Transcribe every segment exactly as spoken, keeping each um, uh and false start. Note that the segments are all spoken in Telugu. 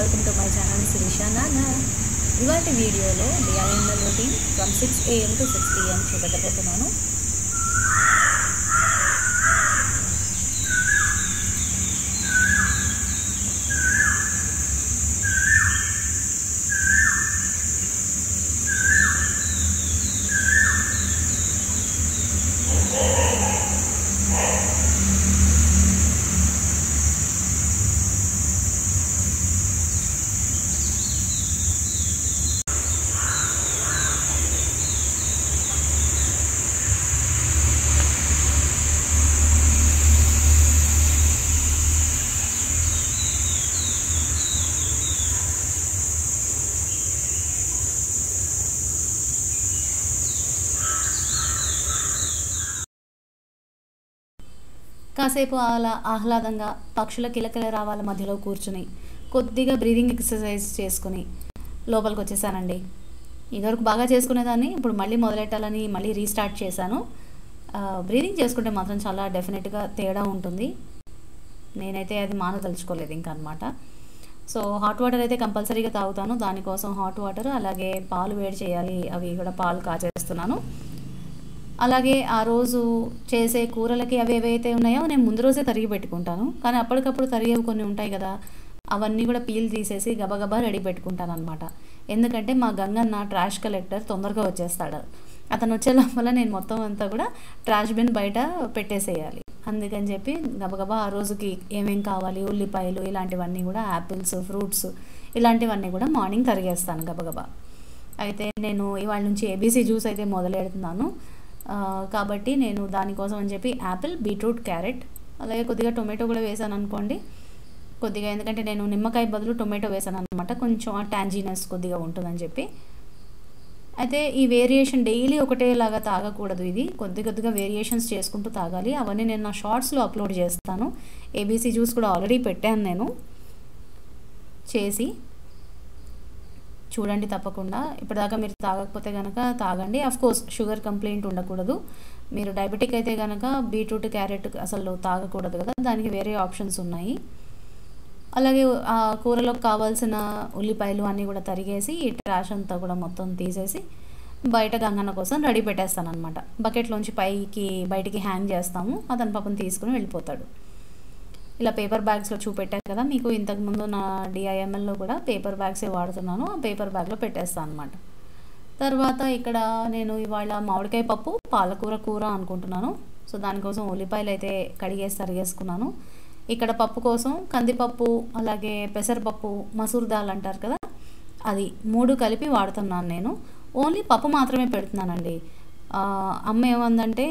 Welcome to my channel Sirisha నానా. ఇవాటి వీడియోలో బియ్యాల routine from six AM to six PM చూపెట్టబోతున్నాను. కాసేపు అలా ఆహ్లాదంగా పక్షుల కిలకిల రావాల మధ్యలో కూర్చుని కొద్దిగా బ్రీదింగ్ ఎక్సర్సైజ్ చేసుకుని లోపలికి వచ్చేసానండి. ఇదివరకు బాగా చేసుకునేదాన్ని, ఇప్పుడు మళ్ళీ మొదలెట్టాలని మళ్ళీ రీస్టార్ట్ చేశాను. బ్రీదింగ్ చేసుకుంటే మాత్రం చాలా డెఫినెట్గా తేడా ఉంటుంది. నేనైతే అది మానదలుచుకోలేదు ఇంకా అనమాట. సో హాట్ వాటర్ అయితే కంపల్సరీగా తాగుతాను. దానికోసం హాట్ వాటర్ అలాగే పాలు వేడి చేయాలి, అవి కూడా పాలు కాచేస్తున్నాను. అలాగే ఆ రోజు చేసే కూరలకి అవి ఏవైతే ఉన్నాయో నేను ముందు రోజే తరిగి పెట్టుకుంటాను, కానీ అప్పటికప్పుడు తరిగేవి కొన్ని ఉంటాయి కదా, అవన్నీ కూడా పీల్ తీసేసి గబగబా రెడీ పెట్టుకుంటాను అనమాట. ఎందుకంటే మా గంగన్న ట్రాష్ కలెక్టర్ తొందరగా వచ్చేస్తాడు. అతను వచ్చేలోపల నేను మొత్తం అంతా కూడా ట్రాష్ బిన్ బయట పెట్టేసేయాలి. అందుకని చెప్పి గబగబా ఆ రోజుకి ఏమేం కావాలి, ఉల్లిపాయలు ఇలాంటివన్నీ కూడా, యాపిల్స్, ఫ్రూట్స్ ఇలాంటివన్నీ కూడా మార్నింగ్ తరిగేస్తాను గబగబా. అయితే నేను ఇవాళ నుంచి ఏబీసీ జ్యూస్ అయితే మొదలెడుతున్నాను కాబట్టి నేను దానికోసం అని చెప్పి యాపిల్, బీట్రూట్, క్యారెట్ అలాగే కొద్దిగా టొమాటో కూడా వేసాను అనుకోండి కొద్దిగా, ఎందుకంటే నేను నిమ్మకాయ బదులు టొమాటో వేసాను అనమాట, కొంచెం ఆ ట్యాంజీనెస్ కొద్దిగా ఉంటుందని చెప్పి. అయితే ఈ వేరియేషన్ డైలీ ఒకటేలాగా తాగకూడదు, ఇది కొద్ది కొద్దిగా వేరియేషన్స్ చేసుకుంటూ తాగాలి. అవన్నీ నేను నా షార్ట్స్లో అప్లోడ్ చేస్తాను. ఏబీసీ జ్యూస్ కూడా ఆల్రెడీ పెట్టాను నేను చేసి, చూడండి తప్పకుండా. ఇప్పటిదాకా మీరు తాగకపోతే కనుక తాగండి. అఫ్కోర్స్ షుగర్ కంప్లైంట్ ఉండకూడదు. మీరు డయాబెటిక్ అయితే కనుక బీట్రూట్, క్యారెట్ అసలు తాగకూడదు కదా, దానికి వేరే ఆప్షన్స్ ఉన్నాయి. అలాగే ఆ కూరలోకి కావాల్సిన ఉల్లిపాయలు అన్నీ కూడా తరిగేసి ఈ ట్రాష్ అంతా కూడా మొత్తం తీసేసి బయట గంగన్న కోసం రెడీ పెట్టేస్తాను అనమాట. బకెట్లోంచి పైకి బయటికి హ్యాంగ్ చేస్తాము, అతను పాపం తీసుకుని వెళ్ళిపోతాడు. ఇలా పేపర్ బ్యాగ్స్లో చూపెట్టాను కదా మీకు, ఇంతకుముందు నా డిఐఎంఎల్లో కూడా పేపర్ బ్యాగ్సే వాడుతున్నాను. ఆ పేపర్ బ్యాగ్లో పెట్టేస్తాను అనమాట. తర్వాత ఇక్కడ నేను ఇవాళ మామిడికాయ పప్పు, పాలకూర కూర అనుకుంటున్నాను. సో దానికోసం ఉల్లిపాయలు అయితే కడిగేసి తరిగేసుకున్నాను. ఇక్కడ పప్పు కోసం కందిపప్పు అలాగే పెసరపప్పు, మసూర్ దాల్ అంటారు కదా, అది మూడు కలిపి వాడుతున్నాను నేను. ఓన్లీ పప్పు మాత్రమే పెడుతున్నానండి. అమ్మ ఏమందంటే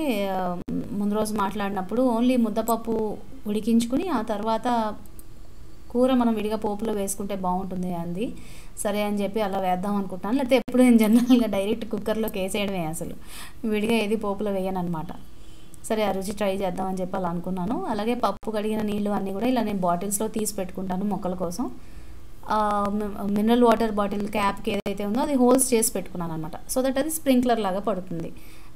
ముందు రోజు మాట్లాడినప్పుడు ఓన్లీ ముద్దపప్పు ఉడికించుకుని ఆ తర్వాత కూర మనం విడిగా పోపులో వేసుకుంటే బాగుంటుంది అంది. సరే అని చెప్పి అలా వేద్దాం అనుకుంటాను, లేకపోతే ఎప్పుడు నేను జనరల్గా డైరెక్ట్ కుక్కర్లోకి వేసేయడమే, అసలు విడిగా ఏది పోపులో వేయను అనమాట. సరే ఆ రుచి ట్రై చేద్దామని చెప్పి అలా అనుకున్నాను. అలాగే పప్పు కడిగిన నీళ్ళు అన్నీ కూడా ఇలా నేను బాటిల్స్లో తీసి పెట్టుకుంటాను మొక్కల కోసం. మినరల్ వాటర్ బాటిల్ క్యాప్కి ఏదైతే ఉందో అది హోల్స్ చేసి పెట్టుకున్నాను అనమాట, సో దట్ అది స్ప్రింక్లర్ లాగా పడుతుంది.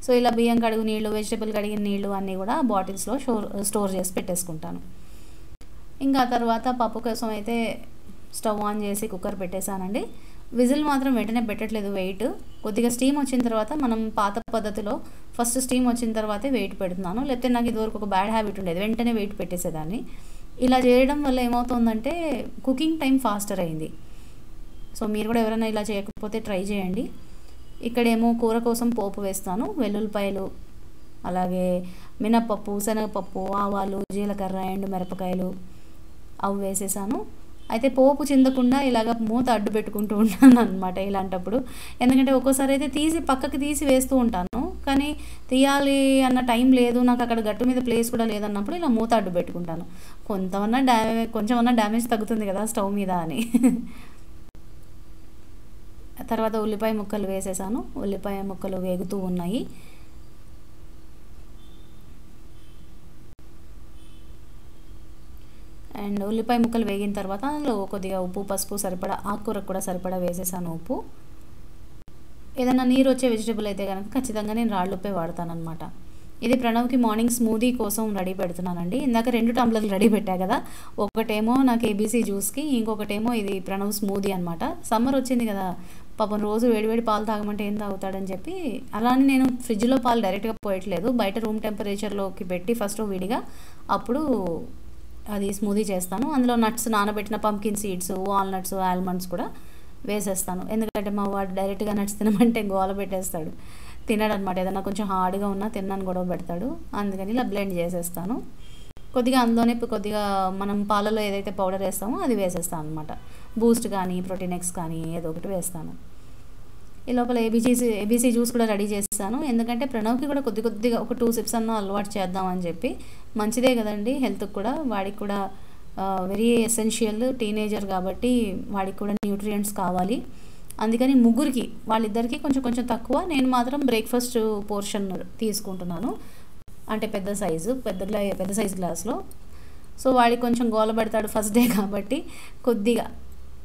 సో ఇలా బియ్యం కడుగు నీళ్ళు, వెజిటబుల్ కడిగిన నీళ్ళు అన్నీ కూడా బాటిల్స్లో స్టోర్ స్టోర్ చేసి పెట్టేసుకుంటాను. ఇంకా తర్వాత పప్పు కోసం అయితే స్టవ్ ఆన్ చేసి కుక్కర్ పెట్టేశానండి. విజిల్ మాత్రం వెంటనే పెట్టట్లేదు, వెయిట్ కొద్దిగా స్టీమ్ వచ్చిన తర్వాత, మనం పాత పద్ధతిలో ఫస్ట్ స్టీమ్ వచ్చిన తర్వాతే వెయిట్ పెడుతున్నాను. లేకపోతే నాకు ఇదివరకు ఒక బ్యాడ్ హ్యాబిట్ ఉండేది, వెంటనే వెయిట్ పెట్టేసేదాన్ని. ఇలా చేయడం వల్ల ఏమవుతుందంటే కుకింగ్ టైం ఫాస్టర్ అయింది. సో మీరు కూడా ఎవరైనా ఇలా చేయకపోతే ట్రై చేయండి. ఇక్కడేమో కూర కోసం పోపు వేస్తాను. వెల్లుల్లిపాయలు అలాగే మినప్పప్పు, శనగపప్పు, ఆవాలు, జీలకర్ర, ఎండు మిరపకాయలు అవి వేసేసాను. అయితే పోపు చిందకుండా ఇలాగ మూత అడ్డు పెట్టుకుంటూ ఉంటాను అనమాట ఇలాంటప్పుడు. ఎందుకంటే ఒక్కోసారి అయితే తీసి పక్కకి తీసి వేస్తూ ఉంటాను, కానీ తీయాలి అన్న టైం లేదు నాకు, అక్కడ గట్టు మీద ప్లేస్ కూడా లేదన్నప్పుడు ఇలా మూత అడ్డు పెట్టుకుంటాను. కొంతమన్నా డ్యామే కొంచెమన్నా డ్యామేజ్ తగ్గుతుంది కదా స్టవ్ మీద అని. తర్వాత ఉల్లిపాయ ముక్కలు వేసేసాను. ఉల్లిపాయ ముక్కలు వేగుతూ ఉన్నాయి. అండ్ ఉల్లిపాయ ముక్కలు వేగిన తర్వాత అందులో కొద్దిగా ఉప్పు, పసుపు సరిపడా, ఆకుకూరకు కూడా సరిపడా వేసేసాను ఉప్పు. ఏదైనా నీరు వచ్చే వెజిటబుల్ అయితే కనుక ఖచ్చితంగా నేను రాళ్ళు ఉప్పే వాడతాను అనమాట. ఇది ప్రణవ్కి మార్నింగ్ స్మూదీ కోసం రెడీ పెడుతున్నానండి. ఇందాక రెండు టంబ్లర్లు రెడీ పెట్టా కదా, ఒకటేమో నాకు ఏబీసీ జ్యూస్కి, ఇంకొకటేమో ఇది ప్రణవ్ స్మూదీ అనమాట. సమ్మర్ వచ్చింది కదా పాపం, రోజు వేడివేడి పాలు తాగమంటే ఏం తాగుతాడని చెప్పి అలానే నేను ఫ్రిడ్జ్లో పాలు డైరెక్ట్గా పోయట్లేదు, బయట రూమ్ టెంపరేచర్లోకి పెట్టి ఫస్ట్ విడిగా అప్పుడు అది స్మూదీ చేస్తాను. అందులో నట్స్, నానబెట్టిన పంకిన్ సీడ్స్, వాల్నట్స్, ఆల్మండ్స్ కూడా వేసేస్తాను. ఎందుకంటే మా వాడు డైరెక్ట్గా నట్స్ తినమంటే గోల పెట్టేస్తాడు, తినడు అనమాట. ఏదైనా కొంచెం హార్డ్గా ఉన్నా తిన్నాను గొడవ పెడతాడు, అందుకని ఇలా బ్లెండ్ చేసేస్తాను. కొద్దిగా అందులోనే కొద్దిగా మనం పాలలో ఏదైతే పౌడర్ వేస్తామో అది వేసేస్తాను అనమాట. బూస్ట్ కానీ ప్రోటీనెక్స్ కానీ ఏదో ఒకటి వేస్తాను. ఈ లోపల ఏబీసీ ఏబీసీ జ్యూస్ కూడా రెడీ చేస్తాను, ఎందుకంటే ప్రణవ్కి కూడా కొద్ది కొద్దిగా ఒక టూ సిప్స్ అన్న అలవాటు చేద్దామని చెప్పి. మంచిదే కదండి హెల్త్కి కూడా, వాడికి కూడా వెరీ ఎసెన్షియల్, టీనేజర్ కాబట్టి వాడికి కూడా న్యూట్రియంట్స్ కావాలి. అందుకని ముగ్గురికి వాళ్ళిద్దరికీ కొంచెం కొంచెం తక్కువ, నేను మాత్రం బ్రేక్ఫాస్ట్ పోర్షన్ తీసుకుంటున్నాను, అంటే పెద్ద సైజు పెద్ద గ్లా పెద్ద సైజు గ్లాస్లో. సో వాడికి కొంచెం గోల పెడతాడు ఫస్ట్ డే కాబట్టి, కొద్దిగా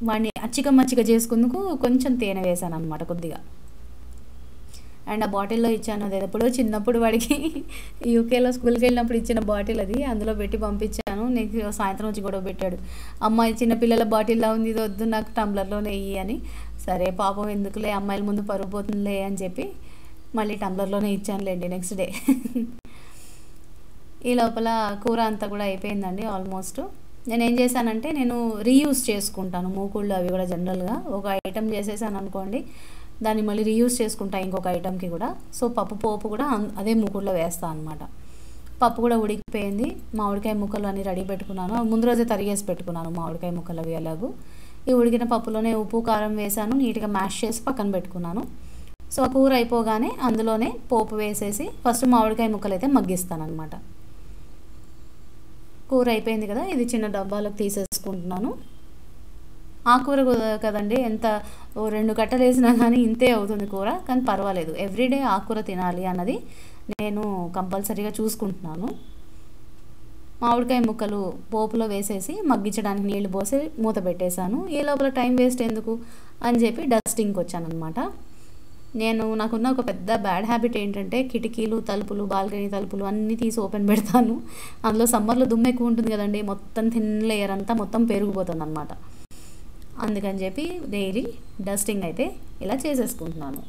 వాడిని అచ్చిక మచ్చిక చేసుకుందుకు కొంచెం తేనె వేసాను అనమాట కొద్దిగా. అండ్ ఆ బాటిల్లో ఇచ్చాను, అది ఎప్పుడో చిన్నప్పుడు వాడికి యూకేలో స్కూల్కి వెళ్ళినప్పుడు ఇచ్చిన బాటిల్ అది, అందులో పెట్టి పంపించాను. నేను సాయంత్రం వచ్చి గొడవ పెట్టాడు, అమ్మాయి చిన్నపిల్లల బాటిల్లో ఉంది ఇది వద్దు నాకు టంబ్లర్లోనే ఇయ్యి అని. సరే పాపం ఎందుకులే అమ్మాయిల ముందు పరుగు పోతుందిలే అని చెప్పి మళ్ళీ టంబ్లర్లోనే ఇచ్చానులేండి నెక్స్ట్ డే. ఈ లోపల కూర అంతా కూడా అయిపోయిందండి ఆల్మోస్ట్. నేనేం చేశానంటే నేను రీయూజ్ చేసుకుంటాను మూకుళ్ళు అవి కూడా. జనరల్గా ఒక ఐటెం చేసేసాను అనుకోండి, దాన్ని మళ్ళీ రీయూజ్ చేసుకుంటాను ఇంకొక ఐటెంకి కూడా. సో పప్పు పోపు కూడా అదే మూకుళ్ళలో వేస్తాను అనమాట. పప్పు కూడా ఉడికిపోయింది, మామిడికాయ ముక్కలు అన్నీ రెడీ పెట్టుకున్నాను, ముందు రోజే తరిగేసి పెట్టుకున్నాను మామిడికాయ ముక్కలు అవి. అలాగూ ఈ ఉడికిన పప్పులోనే ఉప్పు కారం వేసాను, నీట్గా మ్యాష్ చేసి పక్కన పెట్టుకున్నాను. సో ఆ కూర అయిపోగానే అందులోనే పోపు వేసేసి ఫస్ట్ మామిడికాయ ముక్కలు అయితే మగ్గిస్తాను అనమాట. కూర అయిపోయింది కదా, ఇది చిన్న డబ్బాలకు తీసేసుకుంటున్నాను. ఆ కూర కదండి, ఎంత రెండు కట్టలు వేసినా కానీ ఇంతే అవుతుంది కూర, కానీ పర్వాలేదు ఎవ్రీడే ఆకుకూర తినాలి అన్నది నేను కంపల్సరీగా చూసుకుంటున్నాను. మామిడికాయ ముక్కలు పోపులో వేసేసి మగ్గించడానికి నీళ్లు పోసి మూత పెట్టేశాను. ఏ లోపల టైం వేస్ట్ ఎందుకు అని చెప్పి డస్టింగ్కి వచ్చానమాట. నేను నాకున్న ఒక పెద్ద బ్యాడ్ హ్యాబిట్ ఏంటంటే కిటికీలు, తలుపులు, బాల్కనీ తలుపులు అన్నీ తీసి ఓపెన్ పెడతాను. అందులో సమ్మర్లో దుమ్ము ఎక్కువ ఉంటుంది కదండి, మొత్తం థిన్ లేయర్ అంతా మొత్తం పెరిగిపోతుంది అనమాట. అందుకని చెప్పి డైలీ డస్టింగ్ అయితే ఇలా చేసేసుకుంటున్నాను.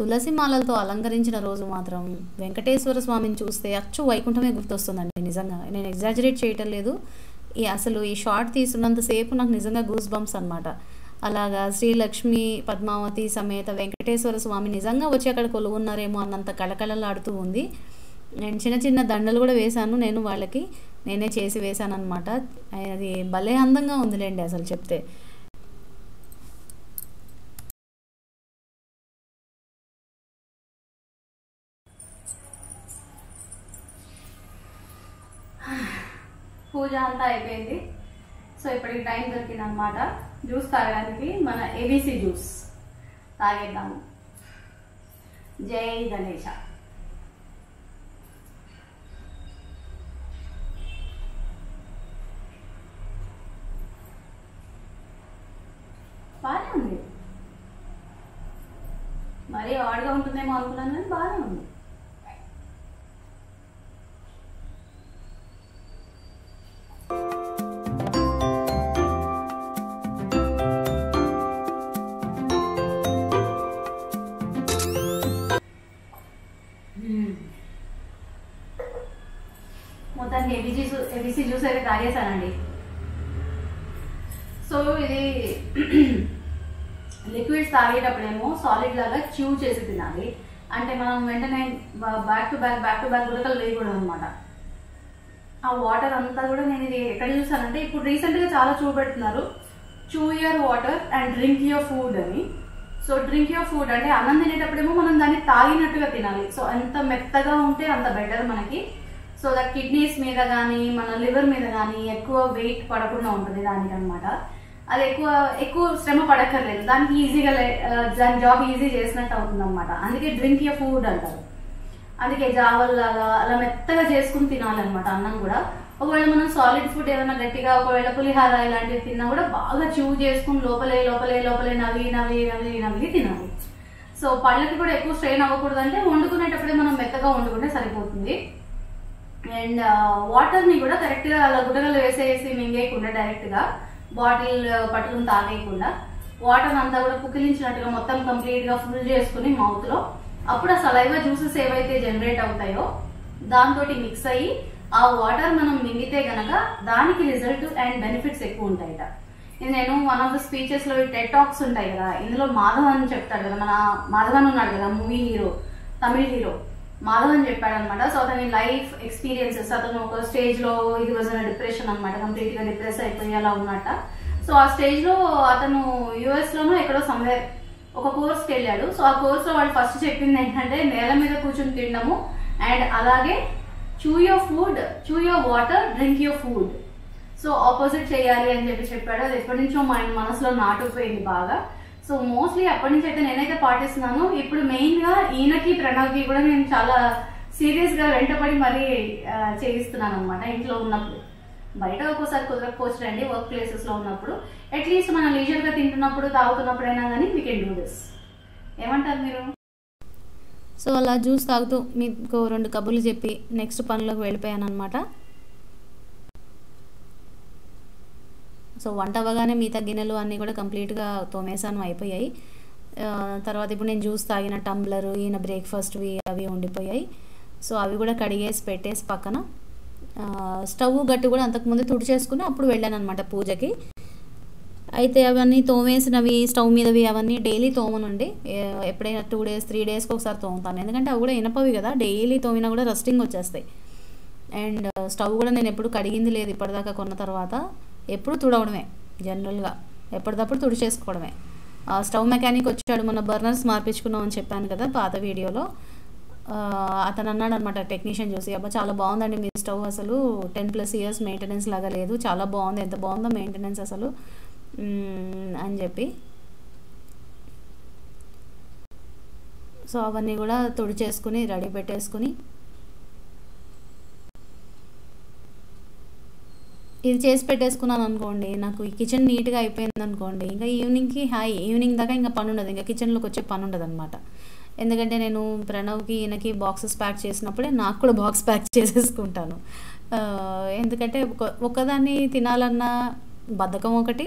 తులసి మాలలతో అలంకరించిన రోజు మాత్రం వెంకటేశ్వర స్వామిని చూస్తే అచ్చు వైకుంఠమే గుర్తొస్తుందండి. నిజంగా నేను ఎగ్జాజరేట్ చేయటం లేదు, ఈ అసలు ఈ షార్ట్ తీసుకున్నంతసేపు నాకు నిజంగా గూస్ బంప్స్ అనమాట. అలాగా శ్రీలక్ష్మి పద్మావతి సమేత వెంకటేశ్వర స్వామి నిజంగా వచ్చి అక్కడ కొలువున్నారేమో అన్నంత కళకళలాడుతూ ఉంది. నేను చిన్న చిన్న దండలు కూడా వేశాను, నేను వాళ్ళకి నేనే చేసి వేశాను అనమాట. అది భలే అందంగా ఉందిలేండి అసలు చెప్తే. పూజ అంతా అయిపోయింది, సో ఇప్పటికి టైం దొరికింది అనమాట జ్యూస్ తాగడానికి. మన ఏబీసీ జ్యూస్ తాగేద్దాము. జై గణేశ. ఉంది, మరీ ఆడ్గా ఉంటుందేమో అనుకున్నాను కానీ బాగానే ఉంది. మొత్తానికి ఏబీసీ ఏబీసీ జ్యూస్ అయితే తాగేసానండి. సో ఇది లిక్విడ్స్ తాగేటప్పుడేమో సాలిడ్ లాగా చ్యూ చేసి తినాలి, అంటే మనం వెంటనే back to back back to back గురకలు వేయకూడదు అనమాట. ఆ వాటర్ అంతా కూడా నేను ఇది ఎక్కడ చూసానంటే ఇప్పుడు రీసెంట్గా చాలా చూపెడుతున్నారు, chew your water and drink your food అని. సో డ్రింక్ యువర్ ఫుడ్ అంటే అన్నం తినేటప్పుడేమో మనం దాన్ని తాగినట్టుగా తినాలి. సో ఎంత మెత్తగా ఉంటే అంత బెటర్ మనకి. సో ద కిడ్నీస్ మీద కానీ మన లివర్ మీద కానీ ఎక్కువ వెయిట్ పడకుండా ఉంటుంది దానికి అనమాట. అది ఎక్కువ ఎక్కువ శ్రమ పడక్కర్లేదు, దానికి ఈజీగా దాని జాబ్ ఈజీ చేసినట్టు అవుతుంది అనమాట. అందుకే డ్రింక్ యువర్ ఫుడ్ అంటారు. అందుకే జావల్లాగా అలా మెత్తగా చేసుకుని తినాలన్నమాట అన్నం కూడా. ఒకవేళ మనం సాలిడ్ ఫుడ్ ఏదైనా గట్టిగా ఒకవేళ పులిహార ఇలాంటివి తిన్నా కూడా బాగా చూవ్ చేసుకుని లోపలే లోపలే లోపలే నవి నవి నవి నవి తినాలి. సో పళ్ళకి కూడా ఎక్కువ స్ట్రెయిన్ అవ్వకూడదు, అంటే వండుకునేటప్పుడే మనం మెత్తగా వండుకుంటే సరిపోతుంది. అండ్ వాటర్ని కూడా కరెక్ట్గా అలా గుడ్డగలు వేసేసి మింగేయకుండా, డైరెక్ట్గా బాటిల్ పట్టుకుని తాగేయకుండా వాటర్ అంతా కూడా పుకిలించినట్టుగా మొత్తం కంప్లీట్గా ఫుల్ చేసుకుని మౌత్లో, అప్పుడు ఆ సలైవా జ్యూసెస్ ఏవైతే జనరేట్ అవుతాయో దాంతో మిక్స్ అయ్యి ఆ వాటర్ మనం మింగితే గనక దానికి రిజల్ట్ అండ్ బెనిఫిట్స్ ఎక్కువ ఉంటాయట. ఇది నేను వన్ ఆఫ్ ద స్పీచెస్లో టెడ్ టాక్స్ ఉంటాయి కదా, ఇందులో మాధవ్ అని చెప్తాడు కదా, మన మాధవన్ ఉన్నాడు కదా మూవీ హీరో, తమిళ హీరో మాధవ్ అని చెప్పాడు అనమాట. సో అతని లైఫ్ ఎక్స్పీరియన్సెస్, అతను ఒక స్టేజ్లో ఇది వచ్చిన డిప్రెషన్ అనమాట, కంప్లీట్గా డిప్రెస్ అయిపోయేలా ఉన్నట్ట. సో ఆ స్టేజ్లో అతను యూఎస్లోనూ ఎక్కడో సమ్వేర్ ఒక కోర్స్కి వెళ్ళాడు. సో ఆ కోర్స్లో వాళ్ళు ఫస్ట్ చెప్పింది ఏంటంటే నేల మీద కూర్చుని తినడము అండ్ అలాగే chew your food, chew your water, drink your food. So opposite చేయాలి అని చెప్పి చెప్పాడు. అది ఎప్పటి నుంచో మా మనసులో నాటుకుపోయింది బాగా. సో మోస్ట్లీ అప్పటి నుంచి అయితే నేనైతే పాటిస్తున్నాను. ఇప్పుడు మెయిన్గా ఈయనకి ప్రణవ్కి కూడా నేను చాలా సీరియస్గా వెంటపడి మరీ చేయిస్తున్నాను అనమాట. ఇంట్లో ఉన్నప్పుడు, బయట ఒక్కోసారి కుదరకపోవచ్చుండి వర్క్ ప్లేసెస్లో ఉన్నప్పుడు, అట్లీస్ట్ మనం లీజర్గా తింటున్నప్పుడు తాగుతున్నప్పుడైనా కానీ వీ కెన్ డూ దిస్. ఏమంటారు మీరు? సో అలా జ్యూస్ తాగుతూ మీకు రెండు కబుర్లు చెప్పి నెక్స్ట్ పనిలోకి వెళ్ళిపోయాను అనమాట. సో వంట అవ్వగానే మిగతా గిన్నెలు అన్నీ కూడా కంప్లీట్గా తోమేసాను, అయిపోయాయి. తర్వాత ఇప్పుడు నేను జ్యూస్ తాగిన టంబ్లరు, ఈయన బ్రేక్ఫాస్ట్వి అవి ఉండిపోయాయి. సో అవి కూడా కడిగేసి పెట్టేసి పక్కన స్టవ్ గట్టు కూడా అంతకుముందు తుడిచేసుకుని అప్పుడు వెళ్ళాను అనమాట పూజకి. అయితే అవన్నీ తోమేసినవి స్టవ్ మీదవి అవన్నీ డైలీ తోమనండి, ఎప్పుడైనా టూ డేస్ త్రీ డేస్కి ఒకసారి తోముతాను, ఎందుకంటే అవి కూడా ఇనపవి కదా, డైలీ తోమినా కూడా రస్టింగ్ వచ్చేస్తాయి. అండ్ స్టవ్ కూడా నేను ఎప్పుడు కడిగింది లేదు ఇప్పటిదాకా, కొన్న తర్వాత ఎప్పుడు తుడవడమే, జనరల్గా ఎప్పటికప్పుడు తుడిచేసుకోవడమే. స్టవ్ మెకానిక్ వచ్చాడు, మన బర్నర్స్ మార్పించుకున్నాం అని చెప్పాను కదా పాత వీడియోలో. అతను అన్నాడు అనమాట టెక్నీషియన్ చూసి, అబ్బా చాలా బాగుందండి మీ స్టవ్, అసలు టెన్ ప్లస్ ఇయర్స్ మెయింటెనెన్స్ లాగా లేదు, చాలా బాగుంది, ఎంత బాగుందో మెయింటెనెన్స్ అసలు అని చెప్పి. సో అవన్నీ కూడా తుడిచేసుకుని రెడీ పెట్టేసుకుని, ఇది చేసి పెట్టేసుకున్నాను అనుకోండి, నాకు ఈ కిచెన్ నీట్గా అయిపోయింది అనుకోండి, ఇంకా ఈవినింగ్కి హాయ్, ఈవినింగ్ దాకా ఇంకా పని ఉండదు, ఇంకా కిచెన్లోకి వచ్చే పని ఉండదు అనమాట. ఎందుకంటే నేను ప్రణవ్కి ఈయనకి బాక్సెస్ ప్యాక్ చేసినప్పుడే నాకు కూడా బాక్స్ ప్యాక్ చేసేసుకుంటాను, ఎందుకంటే ఒకదాన్ని తినాలన్న బద్ధకం ఒకటి,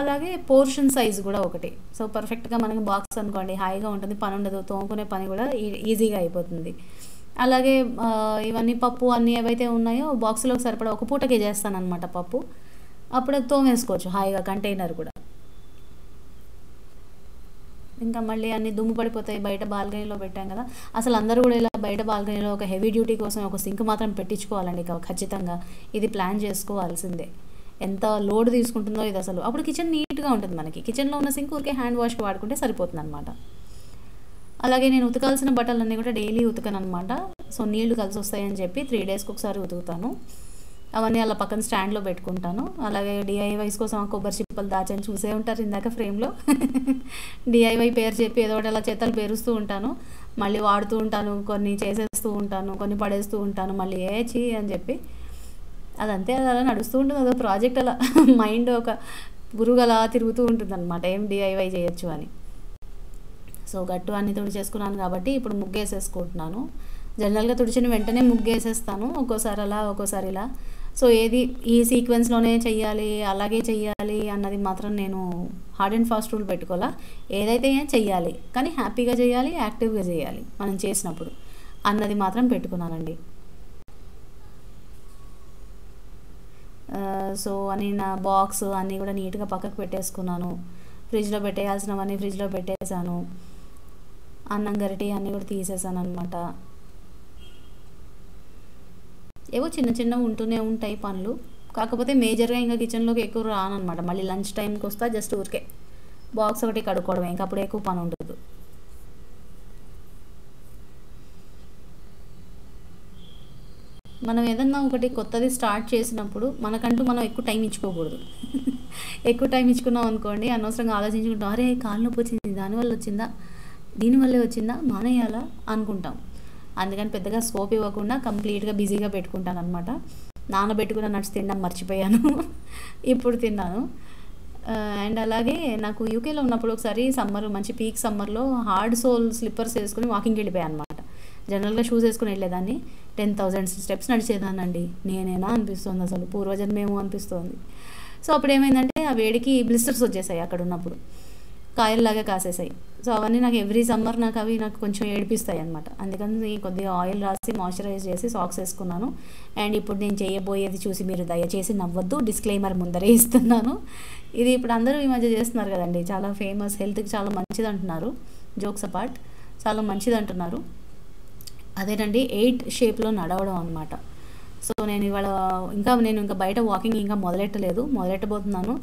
అలాగే పోర్షన్ సైజ్ కూడా ఒకటి. సో పర్ఫెక్ట్గా మనకి బాక్స్ అనుకోండి హాయిగా ఉంటుంది, పని ఉండదు, తోముకునే పని కూడా ఈజీగా అయిపోతుంది. అలాగే ఇవన్నీ పప్పు అన్నీ ఏవైతే ఉన్నాయో బాక్స్లోకి సరిపడా ఒక పూటకే చేస్తాను అనమాట పప్పు, అప్పుడు తోమేసుకోవచ్చు హాయిగా కంటైనర్ కూడా. ఇంకా మళ్ళీ అన్ని దుమ్ము పడిపోతాయి, బయట బాల్కనీలో పెట్టాం కదా, అసలు అందరూ కూడా ఇలా బయట బాల్కనీలో ఒక హెవీ డ్యూటీ కోసం ఒక సింక్ మాత్రం పెట్టించుకోవాలండి ఖచ్చితంగా, ఇది ప్లాన్ చేసుకోవాల్సిందే, ఎంత లోడ్ తీసుకుంటుందో ఇది అసలు. అప్పుడు కిచెన్ నీట్గా ఉంటుంది, మనకి కిచెన్లో ఉన్న సింక్ ఊరికే హ్యాండ్ వాష్కి వాడుకుంటే సరిపోతుంది అనమాట. అలాగే నేను ఉతకాల్సిన బట్టలన్నీ కూడా డైలీ ఉతకను అనమాట, సో నీళ్లు కలిసి వస్తాయని చెప్పి త్రీ డేస్కి ఒకసారి ఉతుకుతాను, అవన్నీ అలా పక్కన స్టాండ్లో పెట్టుకుంటాను. అలాగే డిఐవైస్ కోసం కొబ్బరి చిప్పలు దాచని చూసే ఉంటారు ఇందాక ఫ్రేమ్లో, డిఐవై పేరు చెప్పి ఏదో ఒకటి అలా చేతలు పేరుస్తూ ఉంటాను, మళ్ళీ వాడుతూ ఉంటాను, కొన్ని చేసేస్తూ ఉంటాను, కొన్ని పడేస్తూ ఉంటాను, మళ్ళీ ఏచి అని చెప్పి అదంతే, అది అలా నడుస్తూ ఉంటుంది, అదో ప్రాజెక్ట్ అలా మైండ్ ఒక బురుగు అలా తిరుగుతూ ఉంటుంది అనమాట, ఏం డిఐవై చేయొచ్చు అని. సో గట్టు అన్ని తుడి చేసుకున్నాను కాబట్టి ఇప్పుడు ముగ్గు వేసేసుకుంటున్నాను. జనరల్గా తుడిచిన వెంటనే ముగ్గు వేసేస్తాను, ఒక్కోసారి అలా ఒక్కోసారి ఇలా. సో ఏది ఈ సీక్వెన్స్లోనే చెయ్యాలి అలాగే చెయ్యాలి అన్నది మాత్రం నేను హార్డ్ అండ్ ఫాస్ట్ రూల్ పెట్టుకోవాలా. ఏదైతే చెయ్యాలి కానీ హ్యాపీగా చేయాలి, యాక్టివ్గా చేయాలి మనం చేసినప్పుడు అన్నది మాత్రం పెట్టుకున్నానండి. సో అని నా బాక్స్ అన్నీ కూడా నీట్గా పక్కకు పెట్టేసుకున్నాను. ఫ్రిడ్జ్లో పెట్టేయాల్సినవన్నీ ఫ్రిడ్జ్లో పెట్టేశాను. అన్నం గరిటి అన్నీ కూడా తీసేసాను అనమాట. ఏవో చిన్న చిన్న ఉంటూనే ఉంటాయి పనులు, కాకపోతే మేజర్గా ఇంకా కిచెన్లోకి ఎక్కువ రానమాట. మళ్ళీ లంచ్ టైంకి వస్తా, జస్ట్ ఊరికే బాక్స్ ఒకటి కడుక్కోవడమే, ఇంకా అప్పుడు ఎక్కువ పని ఉండదు. మనం ఏదన్నా ఒకటి కొత్తది స్టార్ట్ చేసినప్పుడు మనకంటూ మనం ఎక్కువ టైం ఇచ్చుకోకూడదు. ఎక్కువ టైం ఇచ్చుకున్నాం అనుకోండి, అనవసరంగా ఆలోచించుకుంటాం, అరే కాలు నొప్పి వచ్చింది దానివల్ల వచ్చిందా దీనివల్లే వచ్చిందా మానేయాలా అనుకుంటాం. అందుకని పెద్దగా స్కోప్ ఇవ్వకుండా కంప్లీట్గా బిజీగా పెట్టుకుంటాను అనమాట. నానబెట్టుకున్న నట్స్ తినడం మర్చిపోయాను, ఇప్పుడు తిన్నాను. అండ్ అలాగే నాకు యూకేలో ఉన్నప్పుడు ఒకసారి సమ్మర్ మంచి పీక్ సమ్మర్లో హార్డ్ సోల్ స్లిప్పర్స్ వేసుకుని వాకింగ్కి వెళ్ళిపోయాను అనమాట. జనరల్గా షూస్ వేసుకుని వెళ్ళేదాన్ని, టెన్ థౌజండ్ స్టెప్స్ నడిచేదానండి. నేనేనా అనిపిస్తుంది, అసలు పూర్వజన్మేమో అనిపిస్తుంది. సో అప్పుడు ఏమైందంటే ఆ వేడికి బ్లిస్టర్స్ వచ్చేసాయి, అక్కడ ఉన్నప్పుడు కాయల్లాగా కాసేసాయి. సో అవన్నీ నాకు ఎవ్రీ సమ్మర్ నాకు అవి నాకు కొంచెం ఏడిపిస్తాయి అనమాట. అందుకని కొద్దిగా ఆయిల్ రాసి మాయిశ్చరైజ్ చేసి సాక్స్ వేసుకున్నాను. అండ్ ఇప్పుడు నేను చేయబోయేది చూసి మీరు దయచేసి నవ్వద్దు, డిస్క్లైమర్ ముందరే ఇస్తున్నాను. ఇది ఇప్పుడు అందరూ ఈ మధ్య చేస్తున్నారు కదండి, చాలా ఫేమస్, హెల్త్కి చాలా మంచిది అంటున్నారు, జోక్స్ అపార్ట్ చాలా మంచిది అంటున్నారు. అదేనండి ఎయిట్ షేప్లో నడవడం అనమాట. సో నేను ఇవాళ ఇంకా నేను ఇంకా బయట వాకింగ్ ఇంకా మొదలెట్టలేదు, మొదలెట్టబోతున్నాను.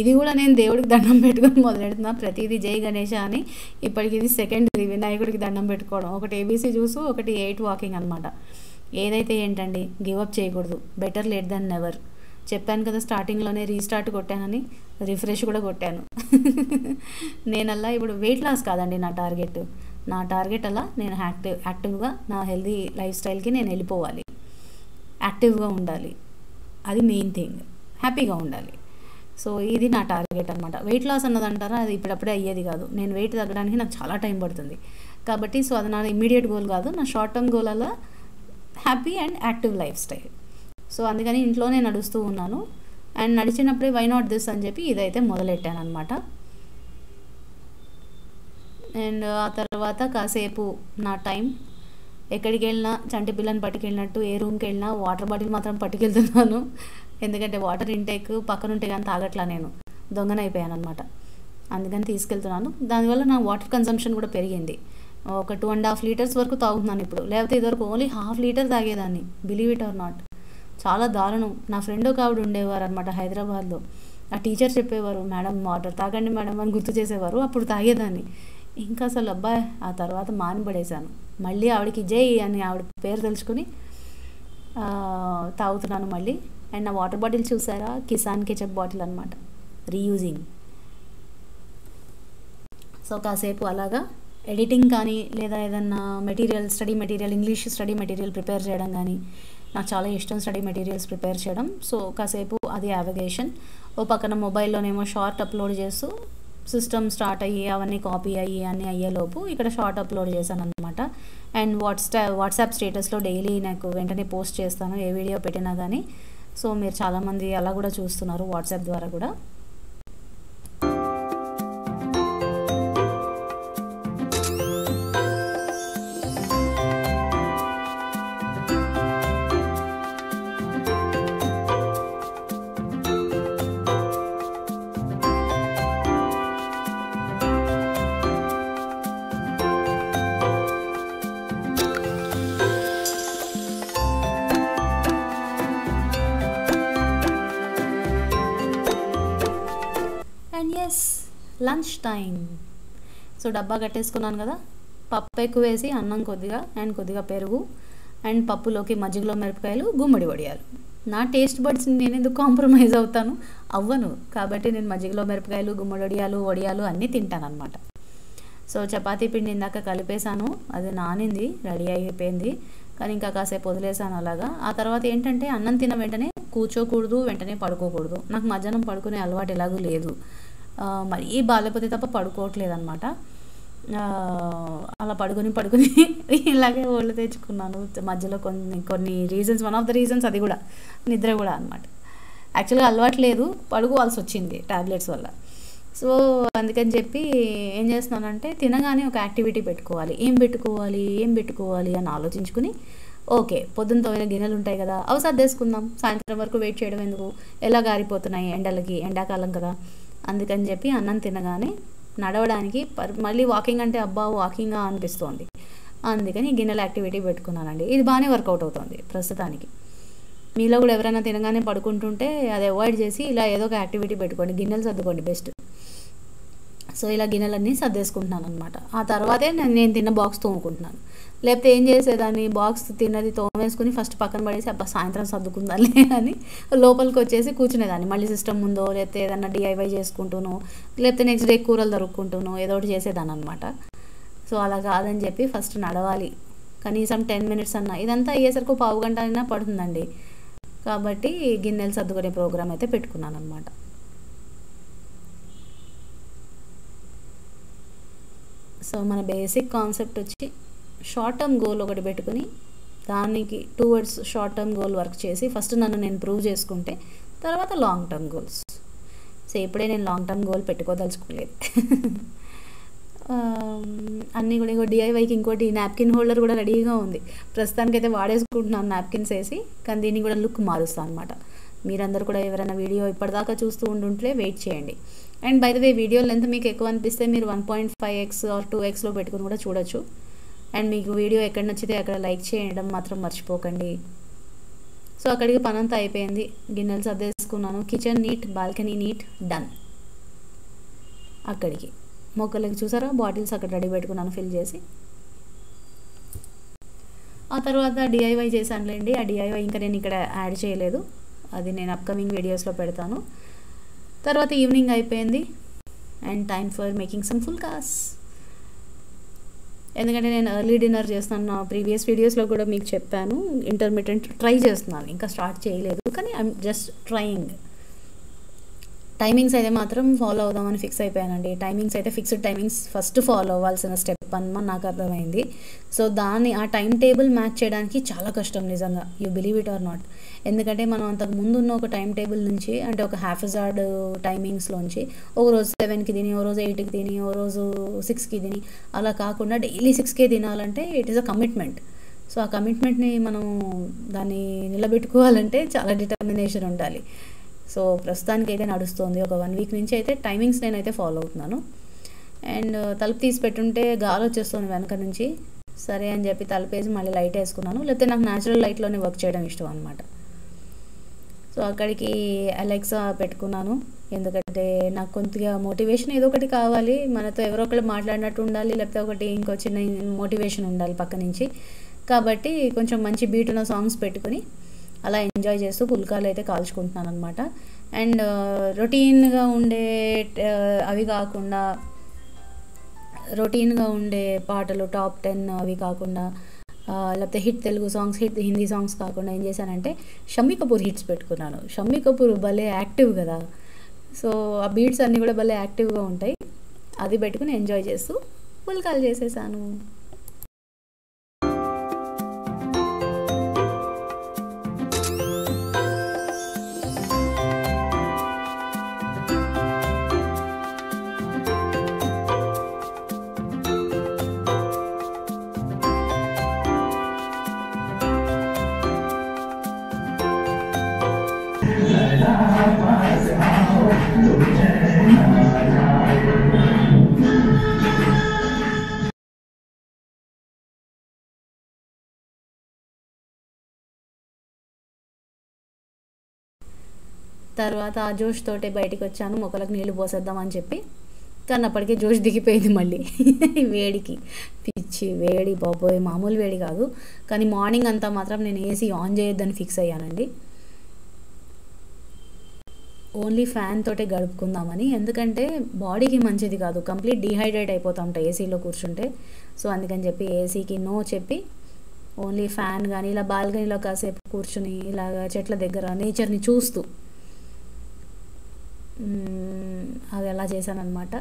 ఇది కూడా నేను దేవుడికి దండం పెట్టుకొని మొదలెడుతున్నాను ప్రతిదీ జై గణేష అని. ఇప్పటికి ఇది సెకండ్, ఇది వినాయకుడికి దండం పెట్టుకోవడం, ఒకటి ఏబీసీ జ్యూస్, ఒకటి ఎయిట్ వాకింగ్ అనమాట. ఏదైతే ఏంటండి గివప్ చేయకూడదు, బెటర్ లేట్ దెన్ నెవర్. చెప్పాను కదా స్టార్టింగ్లోనే రీస్టార్ట్ కొట్టానని, రిఫ్రెష్ కూడా కొట్టాను నేనల్లా. ఇప్పుడు వెయిట్ లాస్ కాదండి నా టార్గెట్, నా టార్గెట్ అలా నేను యాక్టివ్ యాక్టివ్గా నా హెల్దీ లైఫ్ స్టైల్కి నేను వెళ్ళిపోవాలి, యాక్టివ్గా ఉండాలి, అది మెయిన్ థింగ్, హ్యాపీగా ఉండాలి. సో ఇది నా టార్గెట్ అనమాట. వెయిట్ లాస్ అన్నది అంటారా, అది ఇప్పుడప్పుడే అయ్యేది కాదు. నేను వెయిట్ తగ్గడానికి నాకు చాలా టైం పడుతుంది కాబట్టి, సో అది నా ఇమ్మీడియట్ గోల్ కాదు, నా షార్ట్ టర్మ్ గోల్ అలా happy and active lifestyle. So అందుకని ఇంట్లోనే నడుస్తూ ఉన్నాను. అండ్ నడిచినప్పుడే వై నాట్ దిస్ అని చెప్పి ఇదైతే మొదలెట్టాను అనమాట. అండ్ ఆ తర్వాత కాసేపు నా టైం ఎక్కడికి వెళ్ళినా చంటి పిల్లని పట్టుకెళ్ళినట్టు ఏ రూమ్కి వెళ్ళినా వాటర్ బాటిల్ మాత్రం పట్టుకెళ్తున్నాను, ఎందుకంటే వాటర్ ఇంటేక్ పక్కనుంటే కానీ తాగట్లా, నేను దొంగనైపోయాను అనమాట. అందుకని తీసుకెళ్తున్నాను, దానివల్ల నా వాటర్ కన్సంప్షన్ కూడా పెరిగింది. ఒక టూ అండ్ హాఫ్ లీటర్స్ వరకు తాగుతున్నాను ఇప్పుడు, లేకపోతే ఇదివరకు ఓన్లీ హాఫ్ లీటర్ తాగేదాన్ని, బిలీవ్ ఇట్ ఆర్ నాట్. చాలా దారుణం. నా ఫ్రెండ్ ఒక ఆవిడ ఉండేవారు అనమాట హైదరాబాద్లో, ఆ టీచర్ చెప్పేవారు మేడం వాటర్ తాగండి మేడం అని గుర్తు చేసేవారు, అప్పుడు తాగేదాన్ని. ఇంకా అసలు అబ్బాయి ఆ తర్వాత మానిపడేశాను. మళ్ళీ ఆవిడకి జై అని ఆవిడ పేరు తెలుసుకుని తాగుతున్నాను మళ్ళీ. అండ్ నా వాటర్ బాటిల్ చూసారా, కిసాన్ కెచప్ బాటిల్ అనమాట, రీయూజింగ్. సో కాసేపు అలాగా ఎడిటింగ్ కానీ, లేదా ఏదన్నా material study material English study material prepare చేయడం కానీ నాకు చాలా ఇష్టం, స్టడీ మెటీరియల్స్ ప్రిపేర్ చేయడం. సో కాసేపు అది యావిగేషన్, ఓ పక్కన మొబైల్లోనేమో షార్ట్ అప్లోడ్ చేస్తూ సిస్టమ్ స్టార్ట్ అయ్యి అవన్నీ కాపీ అయ్యి అన్నీ అయ్యేలోపు ఇక్కడ షార్ట్ అప్లోడ్ చేశాను అనమాట. అండ్ వాట్సా వాట్సాప్ స్టేటస్లో డైలీ నాకు వెంటనే పోస్ట్ చేస్తాను ఏ వీడియో పెట్టినా కానీ. సో మీరు చాలామంది అలా కూడా చూస్తున్నారు వాట్సాప్ ద్వారా కూడా. Lunch time. సో డబ్బా కట్టేసుకున్నాను కదా, పప్పు ఎక్కువ వేసి అన్నం కొద్దిగా అండ్ కొద్దిగా పెరుగు అండ్ పప్పులోకి మజ్జిగలో మిరపకాయలు, గుమ్మడి వడియాలు. నా టేస్ట్ బడ్స్ని నేను ఎందుకు కాంప్రమైజ్ అవుతాను, అవ్వను. కాబట్టి నేను మజ్జిగలో మిరపకాయలు, గుమ్మడి వడియాలు, వడియాలు అన్నీ తింటాను అనమాట. సో చపాతీ పిండి ఇందాక కలిపేశాను, అది నానింది రెడీ అయిపోయింది, కానీ ఇంకా కాసేపు వదిలేసాను అలాగా. ఆ తర్వాత ఏంటంటే అన్నం తిన్న వెంటనే కూర్చోకూడదు, వెంటనే పడుకోకూడదు. నాకు మధ్యాహ్నం పడుకునే అలవాటు ఎలాగూ లేదు, మరీ బాగాలేకపోతే తప్ప పడుకోవట్లేదు అనమాట. అలా పడుకొని పడుకొని ఇలాగే ఒళ్ళు తెచ్చుకున్నాను మధ్యలో. కొన్ని కొన్ని reasons, one of the reasons అది కూడా నిద్ర కూడా అనమాట. యాక్చువల్గా అలవాటు లేదు, పడుకోవాల్సి వచ్చింది టాబ్లెట్స్ వల్ల. సో అందుకని చెప్పి ఏం చేస్తున్నానంటే, తినగానే ఒక యాక్టివిటీ పెట్టుకోవాలి, ఏం పెట్టుకోవాలి ఏం పెట్టుకోవాలి అని ఆలోచించుకుని, ఓకే పొద్దున్న తోమిన గిన్నెలు ఉంటాయి కదా అవి సర్దేసుకుందాం, సాయంత్రం వరకు వెయిట్ చేయడం ఎందుకు, ఎలా గారిపోతున్నాయి ఎండలకి, ఎండాకాలం కదా. అందుకని చెప్పి అన్నం తినగానే నడవడానికి, మళ్ళీ వాకింగ్ అంటే అబ్బా వాకింగా అనిపిస్తోంది, అందుకని గిన్నెల యాక్టివిటీ పెట్టుకున్నానండి. ఇది బాగానే వర్కౌట్ అవుతుంది ప్రస్తుతానికి. మీలో కూడా ఎవరైనా తినగానే పడుకుంటుంటే అది అవాయిడ్ చేసి ఇలా ఏదో ఒక యాక్టివిటీ పెట్టుకోండి, గిన్నెలు సర్దుకోండి బెస్ట్. సో ఇలా గిన్నెలన్నీ సర్దేసుకుంటున్నాను అనమాట. ఆ తర్వాతే నేను తిన్న బాక్స్ తోముకుంటున్నాను. లేకపోతే ఏం చేసేదాన్ని, బాక్స్ తిన్నది తోమేసుకుని ఫస్ట్ పక్కన పడేసి అబ్బా సాయంత్రం సర్దుకుందాలే అని లోపలికి వచ్చేసి కూర్చునేదాన్ని. మళ్ళీ సిస్టమ్ ముందో లేకపోతే ఏదన్నా డిఐవై చేసుకుంటూనో, లేకపోతే నెక్స్ట్ డే కూరలు దొరుకుకుంటూనో ఏదో ఒకటి చేసేదాన్ని అనమాట. సో అలా కాదని చెప్పి ఫస్ట్ నడవాలి కనీసం టెన్ మినిట్స్ అన్నా. ఇదంతా అయ్యేసరికి పావు గంట అయినా పడుతుందండి. కాబట్టి గిన్నెలు సర్దుకునే ప్రోగ్రామ్ అయితే పెట్టుకున్నాను అనమాట. సో మన బేసిక్ కాన్సెప్ట్ వచ్చి షార్ట్ టర్మ్ గోల్ ఒకటి పెట్టుకుని దానికి towards short term goal work చేసి ఫస్ట్ నన్ను నేను ప్రూవ్ చేసుకుంటే తర్వాత లాంగ్ టర్మ్ గోల్స్. సో ఇప్పుడే నేను లాంగ్ టర్మ్ గోల్ పెట్టుకోదలుచుకోలేదు అన్నీ కూడా. ఇంకో డిఐవైకి ఇంకోటి నాప్కిన్ హోల్డర్ కూడా రెడీగా ఉంది ప్రస్తుతానికైతే, వాడేసుకుంటున్నాను నాప్కిన్స్ వేసి. కానీ దీన్ని కూడా లుక్ మారుస్తాను అనమాట. మీరందరూ కూడా ఎవరైనా వీడియో ఇప్పటిదాకా చూస్తూ ఉండుంటే వెయిట్ చేయండి. And by the way, video length మీకు ఎక్కువ అనిపిస్తే మీరు one point five x or two ఎక్స్లో పెట్టుకుని కూడా చూడొచ్చు. అండ్ మీకు వీడియో ఎక్కడ నచ్చితే అక్కడ లైక్ చేయడం మాత్రం మర్చిపోకండి. సో అక్కడికి పనంతా అయిపోయింది, గిన్నెలు సర్దేసుకున్నాను, kitchen neat, balcony neat, done. అక్కడికి మొక్కలకి చూసారా బాటిల్స్ అక్కడ రెడీ పెట్టుకున్నాను ఫిల్ చేసి. ఆ తర్వాత డిఐవై చేశానులేండి. ఆ డిఐవై ఇంకా నేను ఇక్కడ యాడ్ చేయలేదు, అది నేను అప్కమింగ్ వీడియోస్లో పెడతాను. తర్వాత ఈవినింగ్ అయిపోయింది and time for making some phulkas. ఎందుకంటే నేను ఎర్లీ డిన్నర్ చేస్తున్నాను, నా ప్రీవియస్ వీడియోస్లో కూడా మీకు చెప్పాను. ఇంటర్మీడియట్ ట్రై చేస్తున్నాను, ఇంకా స్టార్ట్ చేయలేదు కానీ ఐఎమ్ జస్ట్ ట్రయింగ్. టైమింగ్స్ అయితే మాత్రం ఫాలో అవుదామని ఫిక్స్ అయిపోయానండి. టైమింగ్స్ అయితే ఫిక్స్డ్ టైమింగ్స్ ఫస్ట్ ఫాలో అవ్వాల్సిన స్టెప్ అని నాకు అర్థమైంది. సో దాన్ని ఆ టైం టేబుల్ మ్యాచ్ చేయడానికి చాలా కష్టం నిజంగా, you believe it or not. ఎందుకంటే మనం అంతకు ముందు ఉన్న ఒక టైం టేబుల్ నుంచి, అంటే ఒక హ్యాఫజార్డ్ టైమింగ్స్లోంచి, ఒక రోజు సెవెన్కి తిని, ఓ రోజు ఎయిట్కి తిని, ఓ రోజు సిక్స్కి తిని, అలా కాకుండా డైలీ సిక్స్కే తినాలంటే it is a commitment. So ఆ కమిట్మెంట్ని మనం దాన్ని నిలబెట్టుకోవాలంటే చాలా డిటర్మినేషన్ ఉండాలి. సో ప్రస్తుతానికి అయితే నడుస్తుంది, ఒక వన్ వీక్ నుంచి అయితే టైమింగ్స్ నేనైతే ఫాలో అవుతున్నాను. అండ్ తలుపు తీసి పెట్టుంటే గాలి వచ్చేస్తుంది వెనక నుంచి, సరే అని చెప్పి తలుపేసి మళ్ళీ లైట్ వేసుకున్నాను. లేకపోతే నాకు న్యాచురల్ లైట్లోనే వర్క్ చేయడం ఇష్టం అనమాట. సో అక్కడికి అలెక్సా పెట్టుకున్నాను, ఎందుకంటే నాకు కొద్దిగా మోటివేషన్ ఏదో ఒకటి కావాలి, మనతో ఎవరో ఒకరు మాట్లాడినట్టు ఉండాలి, లేకపోతే ఒకటి ఇంకో చిన్న మోటివేషన్ ఉండాలి పక్క నుంచి. కాబట్టి కొంచెం మంచి బీట్ ఉన్న సాంగ్స్ పెట్టుకుని అలా ఎంజాయ్ చేస్తూ పుల్కాలు అయితే కాల్చుకుంటున్నాను అనమాట. అండ్ రొటీన్గా ఉండే అవి కాకుండా, రొటీన్గా ఉండే పాటలు టాప్ టెన్ అవి కాకుండా, లేకపోతే hit Telugu songs, hit Hindi songs కాకుండా ఏం చేశానంటే షమ్మీ కపూర్ హిట్స్ పెట్టుకున్నాను. షమ్మీ కపూర్ భలే యాక్టివ్ కదా, సో ఆ బీట్స్ అన్నీ కూడా భలే యాక్టివ్గా ఉంటాయి, అది పెట్టుకుని ఎంజాయ్ చేస్తూ పుల్కాలు చేసేసాను. తర్వాత ఆ జోష్ తోటే బయటికి వచ్చాను, మొక్కలకు నీళ్ళు పోసేద్దామని చెప్పి. కానీ అప్పటికే జోష్ దిగిపోయింది మళ్ళీ వేడికి, పిచ్చి వేడి బాబోయ్, మామూలు వేడి కాదు. కానీ మార్నింగ్ అంతా మాత్రం నేను ఏసీ ఆన్ చేయొద్దని ఫిక్స్ అయ్యానండి, ఓన్లీ ఫ్యాన్ తోటే గడుపుకుందామని. ఎందుకంటే బాడీకి మంచిది కాదు, కంప్లీట్ డిహైడ్రేట్ అయిపోతూ ఉంటాయి ఏసీలో కూర్చుంటే. సో అందుకని చెప్పి ఏసీకి నో చెప్పి ఓన్లీ ఫ్యాన్ కానీ ఇలా బాల్కనీలో కాసేపు కూర్చుని ఇలాగా చెట్ల దగ్గర నేచర్ని చూస్తూ అది అలా చేశానన్నమాట.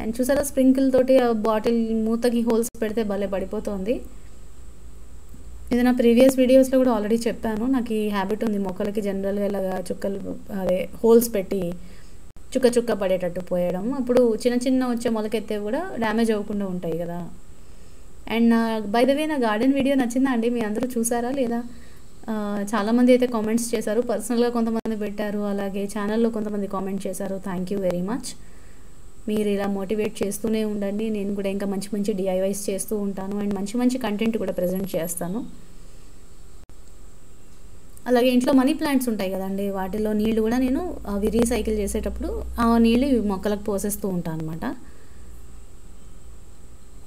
అండ్ చూసారా స్ప్రింకిల్ తోటి ఆ బాటిల్ మూతకి హోల్స్ పెడితే భలే పడిపోతుంది. ఇది నా ప్రీవియస్ వీడియోస్లో కూడా ఆల్రెడీ చెప్పాను, నాకు ఈ హ్యాబిట్ ఉంది మొక్కలకి జనరల్గా ఇలాగా చుక్కలు అదే హోల్స్ పెట్టి చుక్క చుక్క పడేటట్టు పోయడం. అప్పుడు చిన్న చిన్న వచ్చే మొలకెత్తే కూడా డ్యామేజ్ అవ్వకుండా ఉంటాయి కదా. అండ్ బై ద వే నా గార్డెన్ వీడియో నచ్చిందా అండి, మీ అందరూ చూసారా లేదా? చాలామంది అయితే కామెంట్స్ చేశారు, పర్సనల్గా కొంతమంది పెట్టారు, అలాగే ఛానల్లో కొంతమంది కామెంట్ చేశారు. Thank you very much. మీరు ఇలా మోటివేట్ చేస్తూనే ఉండండి, నేను కూడా ఇంకా మంచి మంచి డిఐవైస్ చేస్తూ ఉంటాను అండ్ మంచి మంచి కంటెంట్ కూడా ప్రజెంట్ చేస్తాను. అలాగే ఇంట్లో మనీ ప్లాంట్స్ ఉంటాయి కదండి, వాటిలో నీళ్ళు కూడా నేను అవి రీసైకిల్ చేసేటప్పుడు ఆ నీళ్ళు మొక్కలకు పోసేస్తూ ఉంటాను అన్నమాట.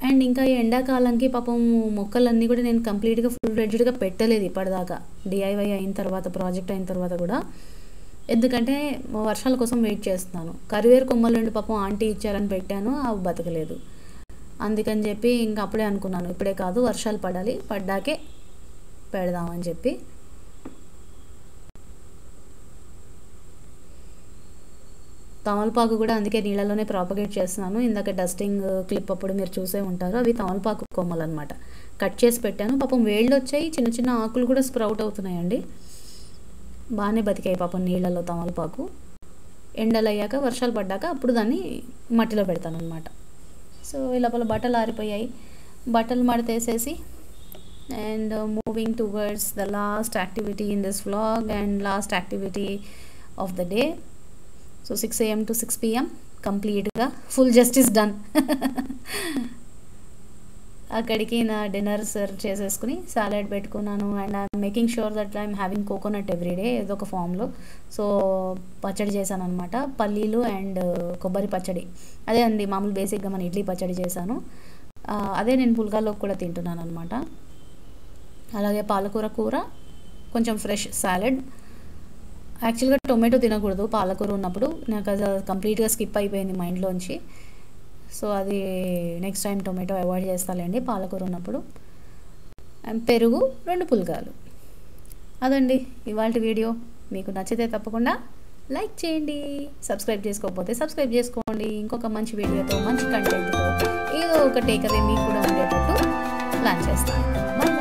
అండ్ ఇంకా ఈ ఎండాకాలంకి పాపం మొక్కలన్నీ కూడా నేను కంప్లీట్గా ఫుల్ ఫ్లెడ్జ్డ్గా పెట్టలేదు ఇప్పటిదాకా, డిఐవై అయిన తర్వాత ప్రాజెక్ట్ అయిన తర్వాత కూడా, ఎందుకంటే వర్షాల కోసం వెయిట్ చేస్తున్నాను. కరివేరు కొమ్మల నుండి పాపం ఆంటీ ఇచ్చారని పెట్టాను, అవి బతకలేదు. అందుకని చెప్పి ఇంకా అప్పుడే అనుకున్నాను ఇప్పుడే కాదు వర్షాలు పడాలి, పడ్డాకే పెడదామని చెప్పి. తమలపాకు కూడా అందుకే నీళ్ళలోనే ప్రాపగేట్ చేస్తున్నాను. ఇందాక డస్టింగ్ క్లిప్ అప్పుడు మీరు చూసే ఉంటారు, అవి తమలపాకు కొమ్మలు అనమాట. కట్ చేసి పెట్టాను, పాపం వేళ్ళు వచ్చాయి, చిన్న చిన్న ఆకులు కూడా స్ప్రౌట్ అవుతున్నాయండి. బాగానే బతికాయి పాపం నీళ్ళలో తమలపాకు. ఎండలు అయ్యాక వర్షాలు పడ్డాక అప్పుడు దాన్ని మట్టిలో పెడతాను అనమాట. సో ఇలాపల బట్టలు ఆరిపోయాయి, బట్టలు మడతేసేసి and moving towards the last activity in this vlog and last activity of the day. So six AM to six PM కంప్లీట్గా ఫుల్ జస్టిస్ డన్. అక్కడికి నా డిన్నర్ సర్వ్ చేసేసుకుని సాలెడ్ పెట్టుకున్నాను. And I'm making sure that I'm having coconut everyday ఏదో ఒక ఫామ్లో. సో పచ్చడి చేశాను అనమాట, పల్లీలు అండ్ కొబ్బరి పచ్చడి. అదే అండి మామూలు బేసిక్గా మన ఇడ్లీ పచ్చడి చేశాను, అదే నేను పుల్కాలోకి కూడా తింటున్నాను అనమాట. అలాగే పాలకూర కూర, కొంచెం ఫ్రెష్ సాలెడ్. యాక్చువల్గా టొమాటో తినకూడదు పాలకూర ఉన్నప్పుడు, నాకు అది కంప్లీట్గా స్కిప్ అయిపోయింది మైండ్లోంచి. సో అది నెక్స్ట్ టైం టొమాటో అవాయిడ్ చేస్తాలేండి పాలకూర ఉన్నప్పుడు. పెరుగు, రెండు పుల్కాలు. అదండి ఇవాళ వీడియో. మీకు నచ్చితే తప్పకుండా లైక్ చేయండి, సబ్స్క్రైబ్ చేసుకోకపోతే సబ్స్క్రైబ్ చేసుకోండి. ఇంకొక మంచి వీడియోతో మంచి కంటెంట్తో ఏదో ఒక టేక్ అవే మీకు కూడా ఉండేటట్టు ప్లాన్ చేస్తాను.